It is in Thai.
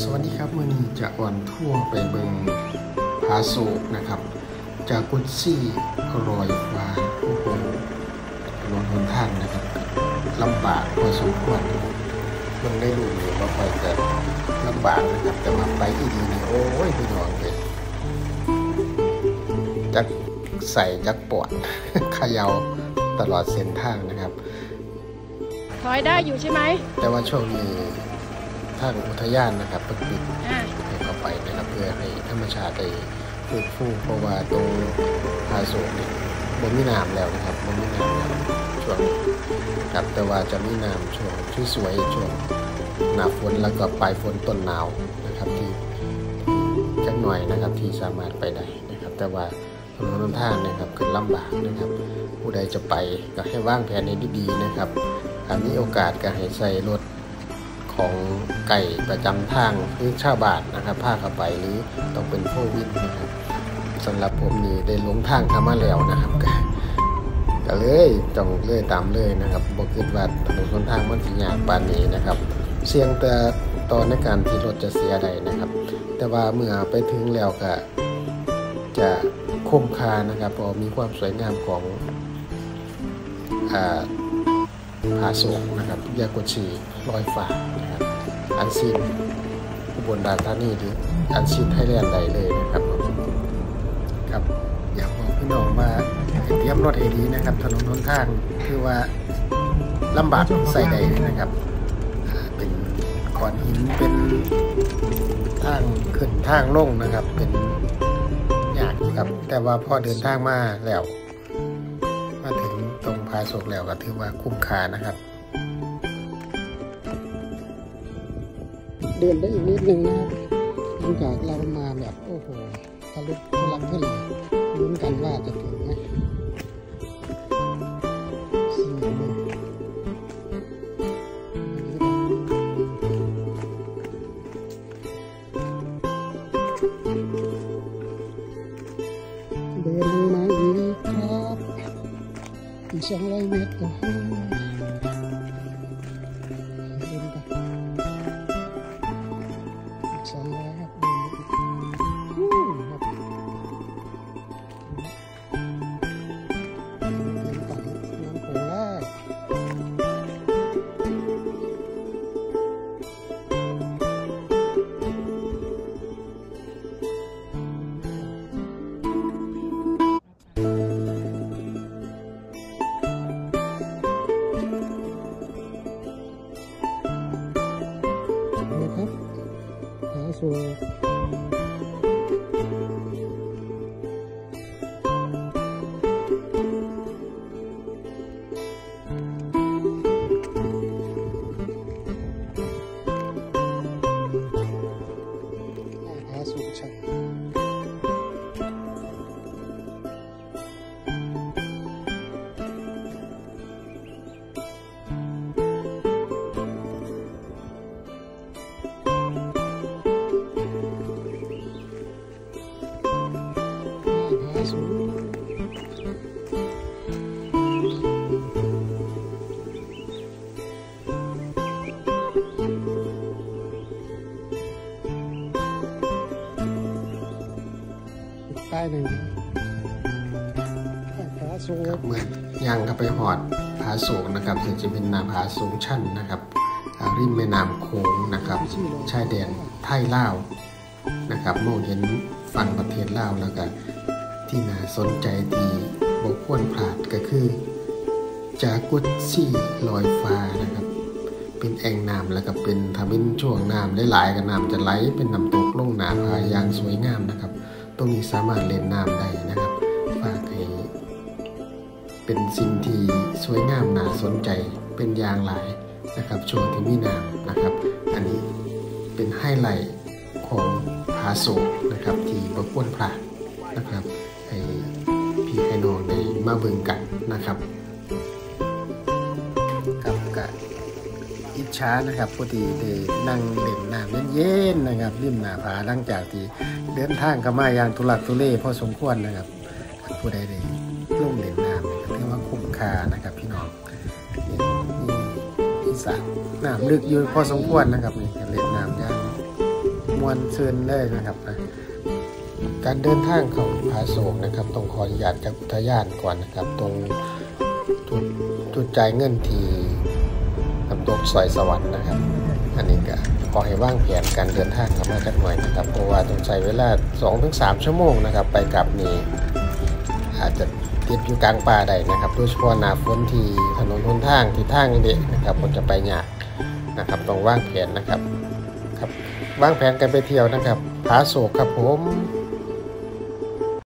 สวัสดีครับมื้อนี้จะอ่อนทั่วไปเบิงผาโศกนะครับจากกุดซี่รอยฟ้าโอ้โหลงทุนท่านนะครับลำบากพอสมควรมันได้ดูเลยว่าไปแต่ลำบากนะครับแต่มาไปที่ดีนี่โอ้ยพี่น้องเลยจักใส่จักปอดขยาวตลอดเส้นทางนะครับถอยได้อยู่ใช่ไหมแต่ว่าช่วงนี้ทางอุทยานนะครับเพิ่งปิดให้เข้าไปนะครับเพื่อให้ธรรมชาติได้ฟื้นฟูเพราะว่าตรงผาโศกนี่บ่มีน้ำแล้วนะครับบ่มีน้ำแล้วช่วงนี้ครับแต่ว่าจะมีน้ำช่วงที่สวยช่วงหน้าฝนแล้วก็ปลายฝนต้นหนาวนะครับที่จักหน่อยนะครับที่สามารถไปได้นะครับแต่ว่าถนนทางนะครับขึ้นลำบากนะครับผู้ใดจะไปก็ให้วางแผนให้ดีๆนะครับอันนี้โอกาสก็ให้ใส่รถของไก่ประจำทางหรือชาวบ้านนะครับพาเข้าไปหรือต้องเป็นผู้วิ่งนะครับสำหรับผมนี่ได้ลงทางเข้ามาแล้วนะครับก็เลยต้องเลื่อยตามเลื่อยนะครับบอกคิดว่าถนนหนทางมันสิยากปานนี้นะครับเสี่ยงแต่ตอนในการที่รถจะเสียใดนะครับแต่ว่าเมื่อไปถึงแล้วก็จะคุ้มค่านะครับพอมีความสวยงามของผาโศกนะครับยากุชีลอยฟ้านะครับอันซีนอุบลราชธานีหรืออันซีนไทยแลนด์ใดเลยนะครับครับอยากบอกพี่น้องว่าเตรียมรถให้ดีนะครับถนนหนทางคือว่าลำบากใส่ใดนะครับเป็นก้อนหินเป็นทางขึ้นทางลงนะครับเป็นยากครับแต่ว่าพอเดินทางมาแล้วมาถึงตรงผาโศกแล้วก็ถือว่าคุ้มค่านะครับเดินได้อีกนิดนึงนะครับหลังจากเรามาแบบโอ้โหทะลุทุลักทุเลลุ้นกันว่าจะถึงไหมเดินลงมาอีกครับอีก200 เมตรโอ้โหเดินไปอีก200ครับโอ้หาสุขชัยใต้หนึ่งเหมือนยังก็ไปหอดผาโศกนะครับถึงจะเป็นน้ำผาสูงชันนะครับริมแม่น้ำโขงนะครับชายแดนไทยลาวนะครับมองเห็นฝั่งประเทศลาวแล้วก็ที่น่าสนใจที่บ่ควรพลาดก็คือจากกุดซี่ลอยฟ้านะครับเป็นแอ่งน้ำแล้วก็เป็นทำเป็นช่วงน้ำหลายๆกับน้ำจะไหลเป็นน้ำตกลงน้ำพายอย่างสวยงามนะครับตรงนี้สามารถเล่นน้ำได้นะครับฝากให้เป็นสิ่งที่สวยงามน่าสนใจเป็นอย่างหลายนะครับช่วงที่มีน้ำนะครับอันนี้เป็นไฮไลท์ของผาโศกนะครับที่บ่ควรพลาดนะครับให้พี่ให้น้องได้มาเบิ่งกันนะครับกับกับอิจฉานะครับพอดีได้นั่งเล่นน้ำเย็นๆนะครับริมหน้าผาหลังจากที่เดินทางเข้ามาอย่างทุลักทุเลพอสมควรนะครับผู้ใดได้ลงเล่นน้ำถือว่าคุ้มค่านะครับพี่น้องนี่สระน้ำลึกอยู่พอสมควรนะครับนี่เล่นน้ำอย่าง มวลซืนเลยนะครับนะการเดินทางของผาโศกนะครับต้องขออนุญาตจากอุทยานก่อนนะครับตรงจุดจ่ายเงินที่น้ำตกสอยสวรรค์นะครับอันนี้ก็ขอให้ว่างแผนการเดินทางกันมาสักหน่อยนะครับเพราะว่าต้องใช้เวลา 2-3 ชั่วโมงนะครับไปกลับนี่อาจจะติดอยู่กลางป่าได้นะครับโดยเฉพาะหน้าฝนที่ถนนหนทางที่ทางเด็กนะครับคนจะไปยากนะครับต้องว่างแผนนะครับครับว่างแผนกันไปเที่ยวนะครับผาโศกครับผม